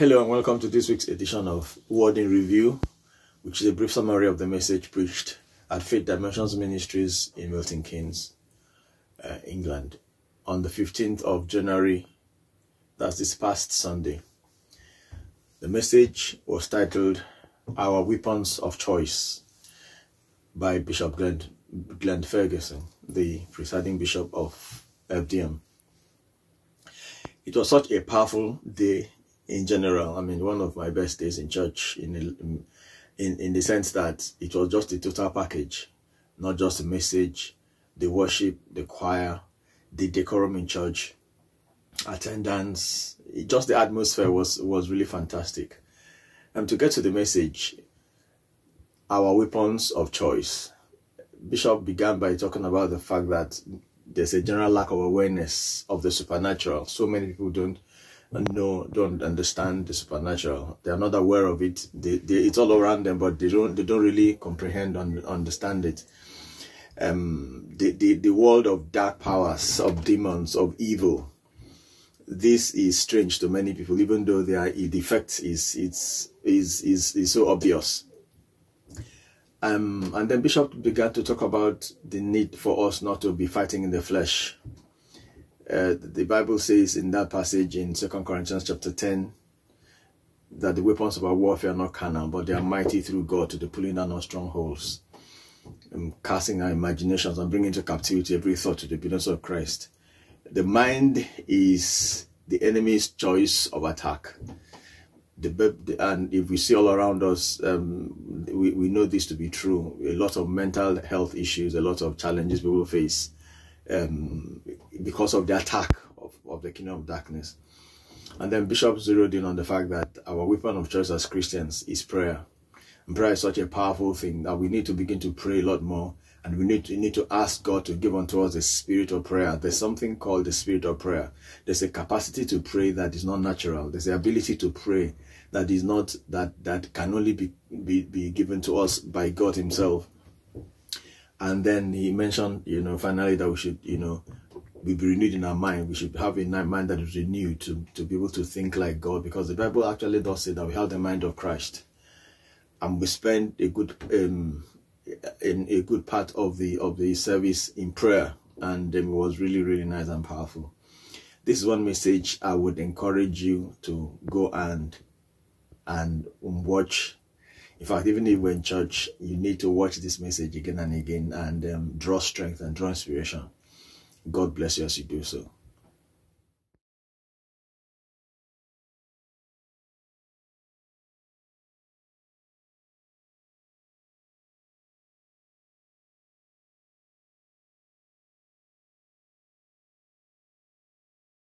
Hello and welcome to this week's edition of Word in Review, which is a brief summary of the message preached at Faith Dimensions Ministries in Milton Keynes, England, on the 15th of January, that's this past Sunday. The message was titled, Our Weapons of Choice, by Bishop Glenn Ferguson, the presiding bishop of FDM. It was such a powerful day. In general, I mean, one of my best days in church in the sense that it was just a total package, not just a message, the worship, the choir, the decorum in church, attendance. Just the atmosphere was really fantastic. And to get to the message, our weapons of choice. Bishop began by talking about the fact that there's a general lack of awareness of the supernatural. So many people don't understand the supernatural. They are not aware of it. It's all around them, but they don't really comprehend and understand it. The world of dark powers, of demons, of evil. This is strange to many people, even though the effect is so obvious. And then Bishop began to talk about the need for us not to be fighting in the flesh. The Bible says in that passage in Second Corinthians chapter 10 that the weapons of our warfare are not carnal, but they are mighty through God to the pulling down of strongholds, casting our imaginations and bringing into captivity every thought to the obedience of Christ. The mind is the enemy's choice of attack. And if we see all around us, we know this to be true. A lot of mental health issues, a lot of challenges people face. Because of the attack of the kingdom of darkness. And then Bishop zeroed in on the fact that our weapon of choice as Christians is prayer. And prayer is such a powerful thing that we need to begin to pray a lot more. And we need to ask God to give unto us the spirit of prayer. There's something called the spirit of prayer. There's a capacity to pray that is not natural. There's the ability to pray that is not that can only be given to us by God Himself. And then he mentioned, finally that we should, be renewed in our mind. We should have a mind that is renewed to be able to think like God, because the Bible actually does say that we have the mind of Christ, and we spend a good part of the service in prayer, and it was really, really nice and powerful. This is one message I would encourage you to go and watch. In fact, even if we're in church, you need to watch this message again and again and draw strength and draw inspiration. God bless you as you do so.